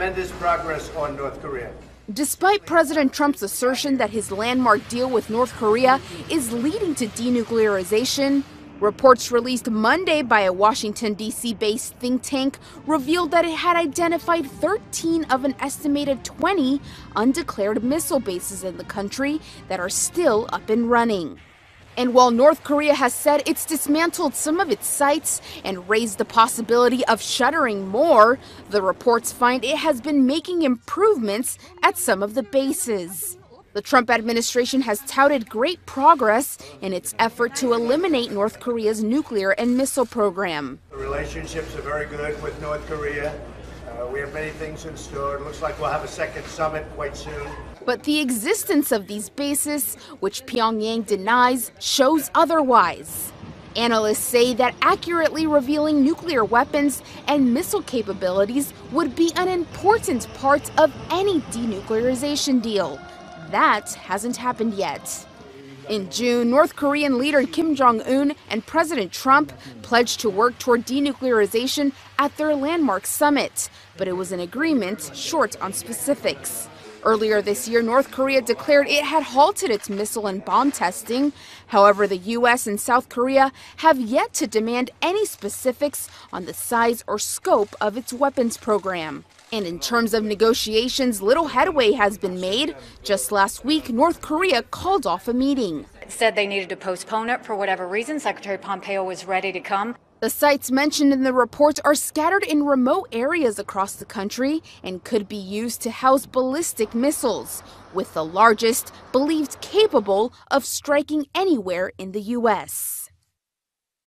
tremendous progress on North Korea. Despite President Trump's assertion that his landmark deal with North Korea is leading to denuclearization, reports released Monday by a Washington, D.C.-based think tank revealed that it had identified 13 of an estimated 20 undeclared missile bases in the country that are still up and running. And while North Korea has said it's dismantled some of its sites and raised the possibility of shuttering more, the reports find it has been making improvements at some of the bases. The Trump administration has touted great progress in its effort to eliminate North Korea's nuclear and missile program. The relationships are very good with North Korea. We have many things in store. It looks like we'll have a second summit quite soon. But the existence of these bases, which Pyongyang denies, shows otherwise. Analysts say that accurately revealing nuclear weapons and missile capabilities would be an important part of any denuclearization deal. That hasn't happened yet. In June, North Korean leader Kim Jong-un and President Trump pledged to work toward denuclearization at their landmark summit, but it was an agreement short on specifics. Earlier this year, North Korea declared it had halted its missile and bomb testing. However, the U.S. and South Korea have yet to demand any specifics on the size or scope of its weapons program. And in terms of negotiations, little headway has been made. Just last week, North Korea called off a meeting. It said they needed to postpone it for whatever reason. Secretary Pompeo was ready to come. The sites mentioned in the report are scattered in remote areas across the country and could be used to house ballistic missiles, with the largest believed capable of striking anywhere in the U.S.